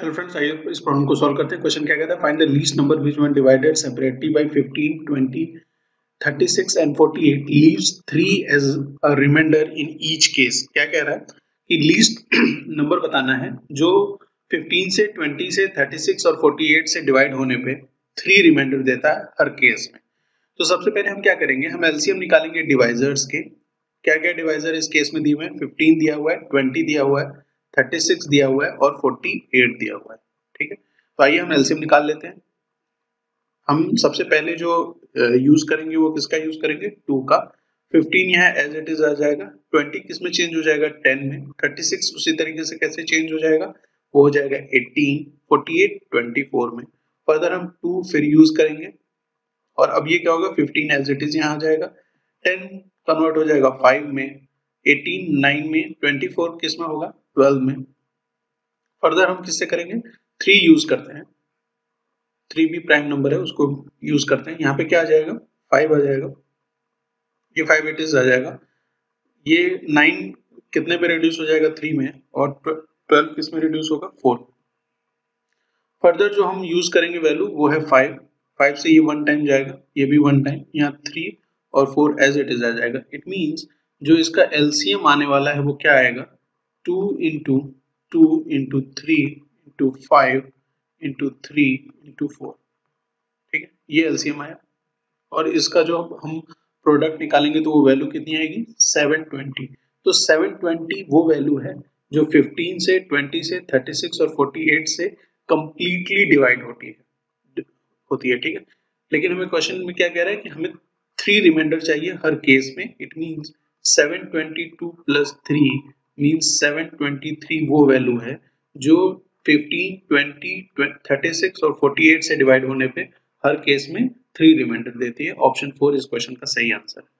चलो फ्रेंड्स आइए इस प्रॉब्लम को सॉल्व करते हैं। क्वेश्चन क्या कहता है, find the least number which when divided separately by 15, 20, 36 and 48 leaves 3 as a remainder in each case. क्या कह रहा है कि लीस्ट नंबर बताना है जो 15 से 20 से 36 और 48 से डिवाइड होने पे 3 रिमाइंडर देता है हर केस में। तो सबसे पहले हम क्या करेंगे, हम एलसीएम निकालेंगे डिवाइजर्स के। क्या क्या डिवाइजर इस केस में दिए हुए हैं, 15 दिया हुआ है, 20 दिया हुआ है, 36 दिया हुआ है और 48 दिया हुआ है। ठीक है, तो आइए हम एलसीएम निकाल लेते हैं। हम सबसे पहले जो यूज करेंगे वो किसका यूज करेंगे, 2 का। 15 यहाँ एज इट इज आ जाएगा, 20 किस में चेंज हो जाएगा, 10 में। 36 उसी तरीके से कैसे चेंज हो जाएगा, वो हो जाएगा 18, 48, 24 में। फर्दर हम 2 फिर यूज करेंगे और अब ये क्या होगा, 15 एज इट इज यहाँ आ जाएगा, 10 कन्वर्ट हो जाएगा 5 में, 18 9 में, 24 किस में होगा, 12 में। फर्दर हम किससे करेंगे, 3 यूज करते हैं, 3 भी प्राइम नंबर है उसको यूज करते हैं। यहाँ पे क्या आ जाएगा, 5 आ जाएगा, ये 5 इट इज आ जाएगा, ये 9 कितने पे रिड्यूस हो जाएगा, 3 में, और 12 किस में रिड्यूस होगा, 4। फर्दर जो हम यूज करेंगे वैल्यू वो है 5, 5 से ये 1 टाइम जाएगा, ये भी 1 टाइम, यहाँ 3 और 4 एज इट इज आ जाएगा। इट मीन्स जो इसका एलसीएम आने वाला है वो क्या आएगा, 2 into 2 into 3 into 5 into 3 into 4। ठीक है, ये एलसीएम आया और इसका जो हम प्रोडक्ट निकालेंगे तो वो वैल्यू कितनी आएगी, 720। तो 720 वो वैल्यू है जो 15 से 20 से 36 और 48 से कंप्लीटली डिवाइड होती है। ठीक है, लेकिन हमें क्वेश्चन में क्या कह रहा है कि हमें 3 रिमाइंडर चाहिए हर केस में। इट मीन्स 722 प्लस 3 मीन्स 723 वो वैल्यू है जो 15, 20, 36 और 48 से डिवाइड होने पे हर केस में 3 रिमाइंडर देती है। ऑप्शन 4 इस क्वेश्चन का सही आंसर है।